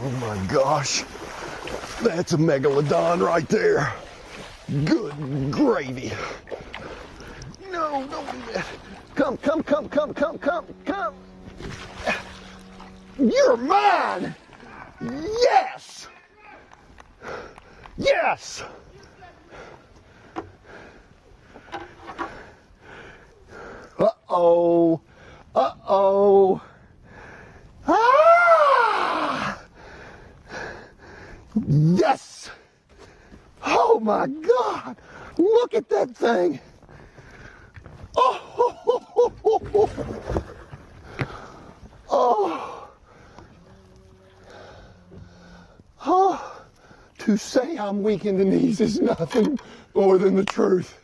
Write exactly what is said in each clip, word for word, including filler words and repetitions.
Oh my gosh, that's a megalodon right there. Good gravy. No, don't do that. Come, come, come, come, come, come, come. You're mine. Yes. Yes. Uh-oh. Uh-oh. Ah! Yes. Oh my God. Look at that thing. Oh. Ho, ho, ho, ho, ho. Oh. Oh. To say I'm weak in the knees is nothing more than the truth.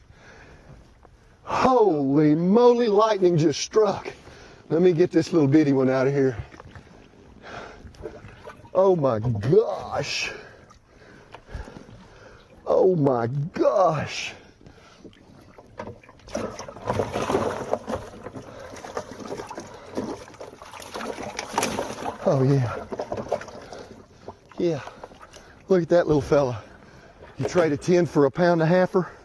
Holy moly, lightning just struck. Let me get this little bitty one out of here. Oh my gosh. Oh my gosh. Oh yeah. Yeah. Look at that little fella. You trade a ten for a pound and a halfer.